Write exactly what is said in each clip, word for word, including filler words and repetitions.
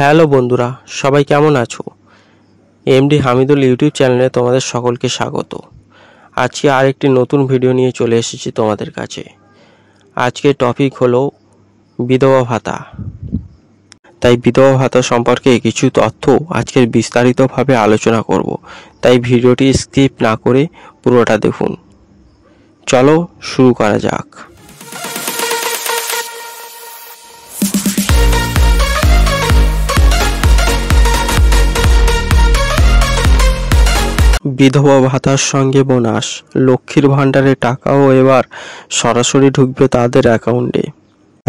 Hello बंधुरा सबाई केमन आछो। एमडी हामिदुल यूट्यूब चैनले तुम्हारे सकल के स्वागत। आज के आरेकटी नतून भिडियो निये चले एसेछि तुम्हादेर काछे। आज के टपिक हलो विधवा भाता। ताई विधवा भाता सम्पर्के किछु तथ्य आजकेर विस्तारितभावे आलोचना करब, ताई भिडियोटी स्किप ना करे पुरोटा देखुन। चलो शुरू करा जाक। विधवा भातार संगे बोनास, लक्ष्मीर भाण्डारे टाकाओ एबार सरासरि ढुकबे तादेर अ্যাকাউন্টে।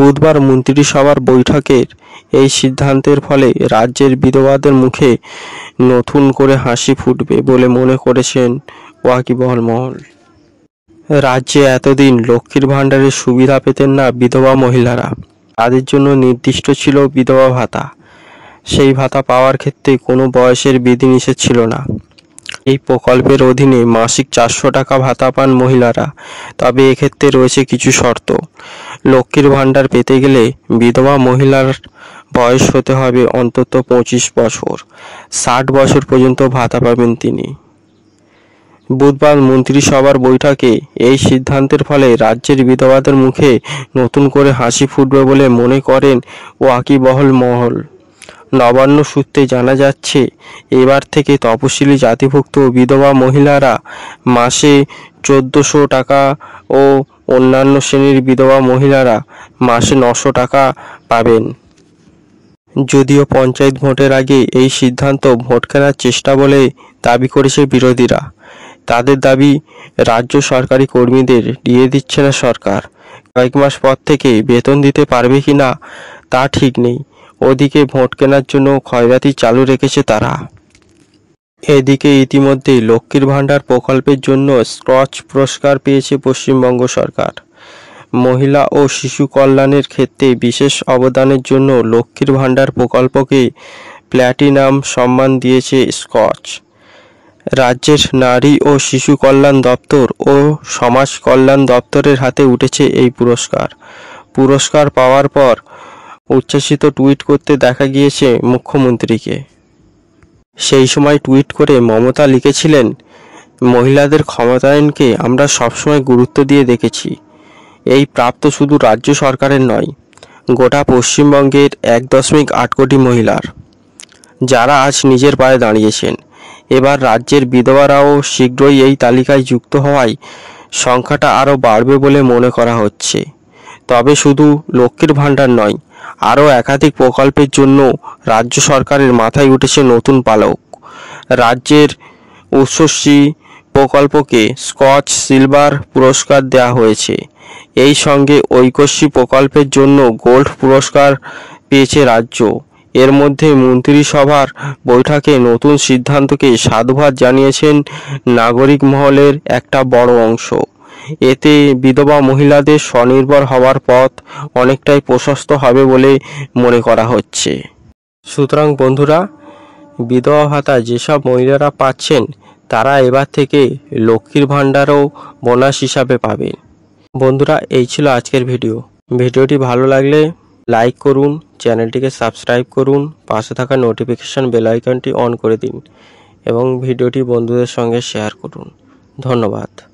बुधवार मंत्रिसभार बैठकेर এই সিদ্ধান্তের ফলে রাজ্যের বিধবাদের মুখে নতুন করে হাসি ফুটবে বলে মনে করেছেন ওয়াকিবহাল মহল। রাজ্যে এতদিন লক্ষ্মীর ভাণ্ডারের সুবিধা পেতেন না বিধবা মহিলারা। তাদের জন্য নির্দিষ্ট ছিল বিধবা ভাতা। সেই ভাতা পাওয়ার ক্ষেত্রে কোনো বয়সের বিধিনিষেধ ছিল না। এই প্রকল্পের অধীনে মাসিক চারশো টাকা ভাতা পান মহিলারা। তবে এক্ষেত্রে রয়েছে কিছু শর্ত। লক্ষ্মীর ভাণ্ডার পেতে গেলে বিধবা মহিলার বয়স হতে হবে অন্তত পঁচিশ বছর। ষাট বছর পর্যন্ত ভাতা পাবেন তিনি। বুধবার মন্ত্রিসভার বৈঠকে এই সিদ্ধান্তের ফলে রাজ্যের বিধবাদের মুখে নতুন করে হাসি ফুটবে বলে মনে করেন ওয়াকিবহাল মহল। নবান্ন সূত্রে জানা যাচ্ছে এবার থেকে তপশিলি জাতিভুক্ত বিধবা মহিলারা মাসে চোদ্দোশো টাকা ও অন্যান্য শ্রেণীর বিধবা মহিলারা মাসে নশো টাকা পাবেন। যদিও পঞ্চায়েত ভোটের আগে এই সিদ্ধান্ত ভোট কেনার চেষ্টা বলে দাবি করেছে বিরোধীরা। তাদের দাবি, রাজ্য সরকারি কর্মীদের দিয়ে দিচ্ছে না সরকার, কয়েক মাস পর থেকে বেতন দিতে পারবে কি না তা ঠিক নেই। ওদিকে ভোট কেনার জন্য ক্ষয়রাতি চালু রেখেছে তারা। এদিকে ইতিমধ্যে লক্ষ্মীর ভাণ্ডার প্রকল্পের জন্য স্কচ পুরস্কার পেয়েছে পশ্চিমবঙ্গ সরকার। মহিলা ও শিশু কল্যাণের ক্ষেত্রে বিশেষ অবদানের জন্য লক্ষ্মীর ভাণ্ডার প্রকল্পকে প্ল্যাটিনাম সম্মান দিয়েছে স্কচ। রাজ্যের নারী ও শিশু কল্যাণ দপ্তর ও সমাজ কল্যাণ দপ্তরের হাতে উঠেছে এই পুরস্কার। পুরস্কার পাওয়ার পর উচ্ছ্বসিত টুইট করতে দেখা গিয়েছে মুখ্যমন্ত্রীকে। সেই সময় টুইট করে মমতা লিখেছিলেন, মহিলাদের ক্ষমতায়নকে আমরা সবসময় গুরুত্ব দিয়ে দেখেছি। এই প্রাপ্ত শুধু রাজ্য সরকারের নয়, গোটা পশ্চিমবঙ্গের এক দশমিক আট কোটি মহিলার, যারা আজ নিজের পায়ে দাঁড়িয়েছেন। এবার রাজ্যের বিধবারাও শীঘ্রই এই তালিকায় যুক্ত হওয়ায় সংখ্যাটা আরও বাড়বে বলে মনে করা হচ্ছে। তবে শুধু লক্ষ্মীর ভাণ্ডার নয়, আরও একাধিক প্রকল্পের জন্য রাজ্য সরকারের মাথায় উঠেছে নতুন পালক। রাজ্যের উচ্চশ্রী প্রকল্পকে স্কচ সিলভার পুরস্কার দেওয়া হয়েছে। এই সঙ্গে ঐক্যশ্রী প্রকল্পের জন্য গোল্ড পুরস্কার পেয়েছে রাজ্য। এর মধ্যে মন্ত্রিসভার বৈঠকে নতুন সিদ্ধান্তকে সাধুবাদ জানিয়েছেন নাগরিক মহলের একটা বড় অংশ। এতে বিধবা মহিলাদের স্বনির্ভর হওয়ার পথ অনেকটাই প্রশস্ত হবে বলে মনে করা হচ্ছে। সুতরাং বন্ধুরা, বিধবা ভাতা যেসব মহিলারা পাচ্ছেন তারা এবার থেকে লক্ষ্মীর ভাণ্ডারও বোনাস হিসাবে পাবেন। বন্ধুরা, এই ছিল আজকের ভিডিও। ভিডিওটি ভালো লাগলে লাইক করুন, চ্যানেলটিকে সাবস্ক্রাইব করুন, পাশে থাকা নোটিফিকেশান বেল আইকনটি অন করে দিন এবং ভিডিওটি বন্ধুদের সঙ্গে শেয়ার করুন। ধন্যবাদ।